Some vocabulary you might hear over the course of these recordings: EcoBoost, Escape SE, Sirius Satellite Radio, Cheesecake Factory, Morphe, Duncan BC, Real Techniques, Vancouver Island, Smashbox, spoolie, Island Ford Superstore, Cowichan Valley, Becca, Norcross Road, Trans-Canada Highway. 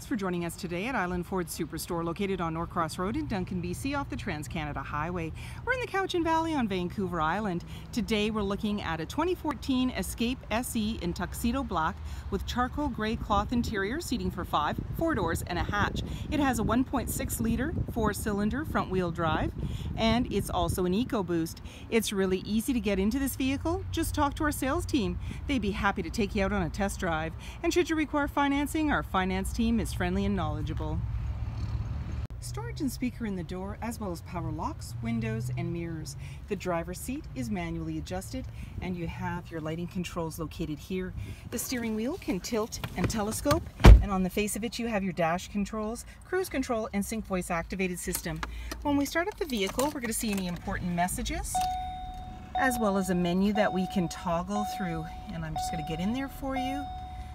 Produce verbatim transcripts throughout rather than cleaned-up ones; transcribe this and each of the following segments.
Thanks for joining us today at Island Ford Superstore, located on Norcross Road in Duncan, B C, off the Trans-Canada Highway. We're in the Cowichan Valley on Vancouver Island. Today we're looking at a twenty fourteen Escape S E in tuxedo black with charcoal gray cloth interior, seating for five, four doors and a hatch. It has a one point six litre four-cylinder front-wheel drive, and it's also an EcoBoost. It's really easy to get into this vehicle. Just talk to our sales team. They'd be happy to take you out on a test drive. And should you require financing, our finance team is friendly and knowledgeable. Storage and speaker in the door, as well as power locks, windows and mirrors. The driver's seat is manually adjusted, and you have your lighting controls located here. The steering wheel can tilt and telescope, and on the face of it you have your dash controls, cruise control and sync voice activated system. When we start up the vehicle, we're going to see any important messages, as well as a menu that we can toggle through, and I'm just going to get in there for you.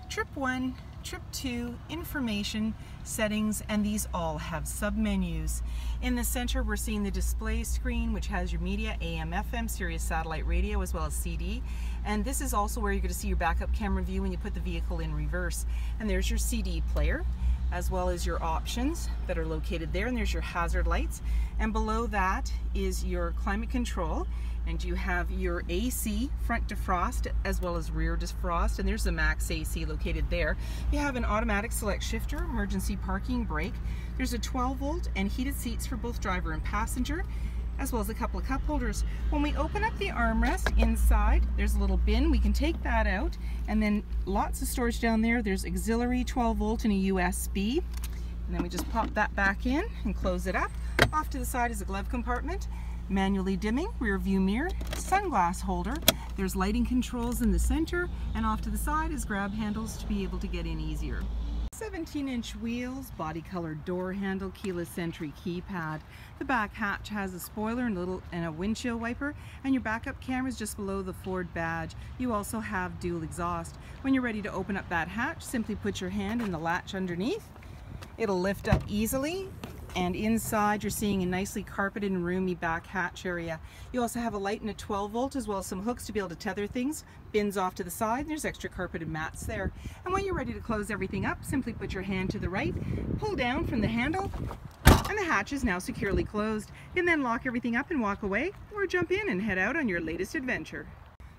Trip one, trip two, information, settings, and these all have sub-menus. In the center, we're seeing the display screen, which has your media, A M F M, Sirius Satellite Radio, as well as C D. And this is also where you're going to see your backup camera view when you put the vehicle in reverse. And there's your C D player, as well as your options that are located there, and there's your hazard lights. And below that is your climate control, and you have your A C front defrost as well as rear defrost, and there's the max A C located there. You have an automatic select shifter, emergency parking brake. There's a twelve volt and heated seats for both driver and passenger, as well as a couple of cup holders. When we open up the armrest inside, there's a little bin. We can take that out, and then lots of storage down there. There's auxiliary, twelve volt and a U S B. And then we just pop that back in and close it up. Off to the side is a glove compartment, manually dimming, rear view mirror, sunglass holder. There's lighting controls in the center, and off to the side is grab handles to be able to get in easier. seventeen inch wheels, body color door handle, keyless entry keypad. The back hatch has a spoiler and a, little, and a windshield wiper, and your backup camera is just below the Ford badge. You also have dual exhaust. When you're ready to open up that hatch, simply put your hand in the latch underneath. It'll lift up easily, and inside you're seeing a nicely carpeted and roomy back hatch area. You also have a light and a twelve volt, as well as some hooks to be able to tether things, bins off to the side, and there's extra carpeted mats there. And when you're ready to close everything up, simply put your hand to the right, pull down from the handle, and the hatch is now securely closed. You can then lock everything up and walk away, or jump in and head out on your latest adventure.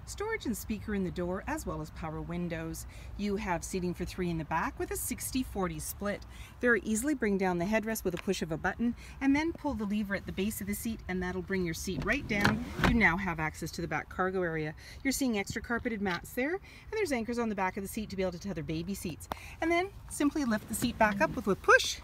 Storage and speaker in the door, as well as power windows. You have seating for three in the back with a sixty forty split. Very easily bring down the headrest with a push of a button, and then pull the lever at the base of the seat, and that'll bring your seat right down. You now have access to the back cargo area. You're seeing extra carpeted mats there, and there's anchors on the back of the seat to be able to tether baby seats. And then simply lift the seat back up with a push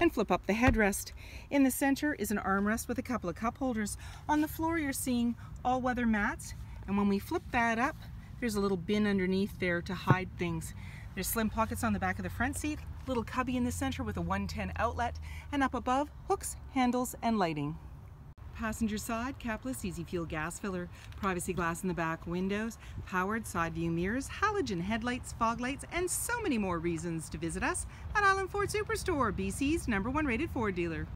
and flip up the headrest. In the center is an armrest with a couple of cup holders. On the floor you're seeing all-weather mats, and when we flip that up, there's a little bin underneath there to hide things. There's slim pockets on the back of the front seat, little cubby in the center with a one ten outlet, and up above, hooks, handles, and lighting. Passenger side, capless, easy fuel gas filler, privacy glass in the back windows, powered side view mirrors, halogen headlights, fog lights, and so many more reasons to visit us at Island Ford Superstore, B C's number one rated Ford dealer.